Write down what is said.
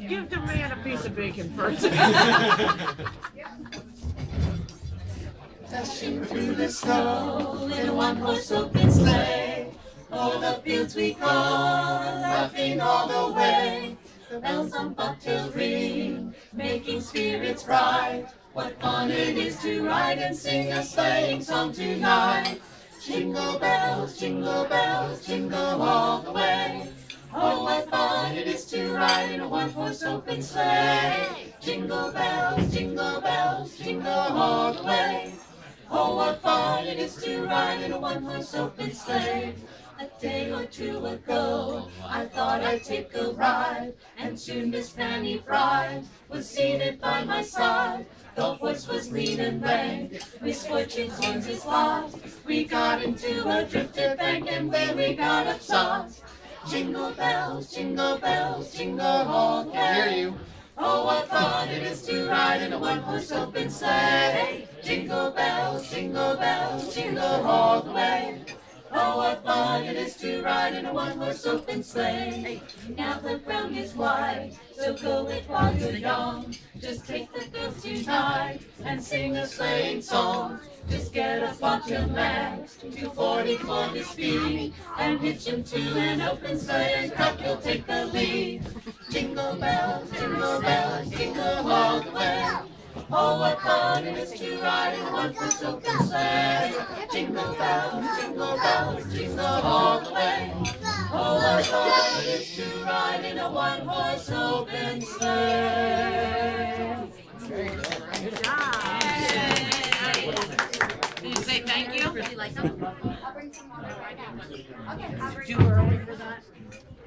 Give the man a piece of bacon first. Dashing through the snow in one horse open sleigh, o'er the fields we go, laughing all the way. The bells on bobtails ring, making spirits bright. What fun it is to ride and sing a sleighing song tonight. Jingle bells, jingle all the way. Oh, what fun it is to ride in a one-horse open sleigh. Jingle bells, jingle all the way. Oh, what fun it is to ride in a one-horse open sleigh. A day or two ago, I thought I'd take a ride, and soon Miss Fanny Bride was seated by my side. The horse was lean and rank, misfortune seems his lot. We got into a drifted bank, and there we got upsot. Jingle bells, jingle all the way. Oh, what fun it is to ride in a one-horse open sleigh. Jingle bells, jingle all the way. Oh, what fun it is to ride in a one-horse open sleigh. Now the ground is wide, so go it while you're young. Just take the girls tonight and sing a sleighing song. Just get a bobtail nag, 240 for the speed, and hitch him to an open sleigh, and crack you'll take the lead. Jingle bells, jingle all the way. Oh, what fun it is to ride in a one-horse open sleigh. Jingle all the way. Oh, what fun it is to ride in a one-horse open sleigh. Good job. Did you say thank you? Would you like them? I'll bring some water right now. Okay, I'll bring some water. Too early for that?